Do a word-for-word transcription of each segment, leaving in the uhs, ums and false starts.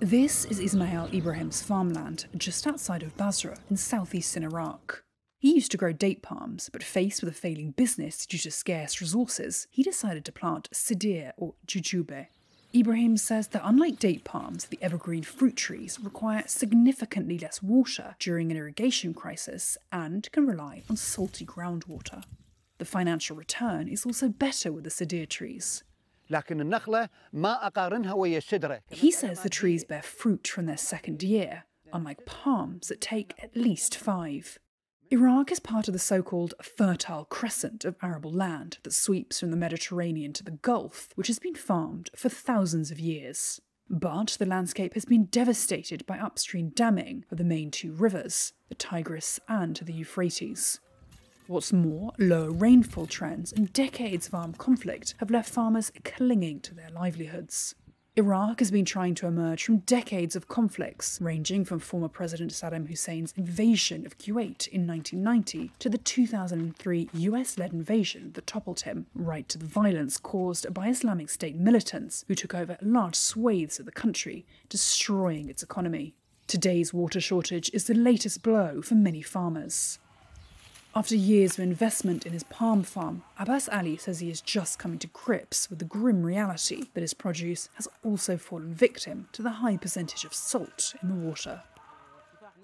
This is Ismail Ibrahim's farmland just outside of Basra in southeastern Iraq. He used to grow date palms, but faced with a failing business due to scarce resources, he decided to plant sidr or jujube. Ibrahim says that unlike date palms, the evergreen fruit trees require significantly less water during an irrigation crisis and can rely on salty groundwater. The financial return is also better with the sidr trees. He says the trees bear fruit from their second year, unlike palms that take at least five. Iraq is part of the so-called fertile crescent of arable land that sweeps from the Mediterranean to the Gulf, which has been farmed for thousands of years. But the landscape has been devastated by upstream damming of the main two rivers, the Tigris and the Euphrates. What's more, lower rainfall trends and decades of armed conflict have left farmers clinging to their livelihoods. Iraq has been trying to emerge from decades of conflicts, ranging from former President Saddam Hussein's invasion of Kuwait in nineteen ninety to the two thousand three U S-led invasion that toppled him, right to the violence caused by Islamic State militants who took over large swathes of the country, destroying its economy. Today's water shortage is the latest blow for many farmers. After years of investment in his palm farm, Abbas Ali says he is just coming to grips with the grim reality that his produce has also fallen victim to the high percentage of salt in the water.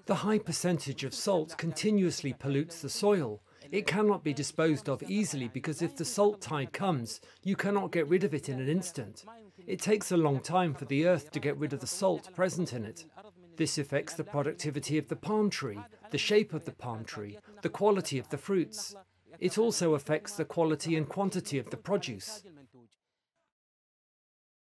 The high percentage of salt continuously pollutes the soil. It cannot be disposed of easily because if the salt tide comes, you cannot get rid of it in an instant. It takes a long time for the earth to get rid of the salt present in it. This affects the productivity of the palm tree, the shape of the palm tree, the quality of the fruits. It also affects the quality and quantity of the produce.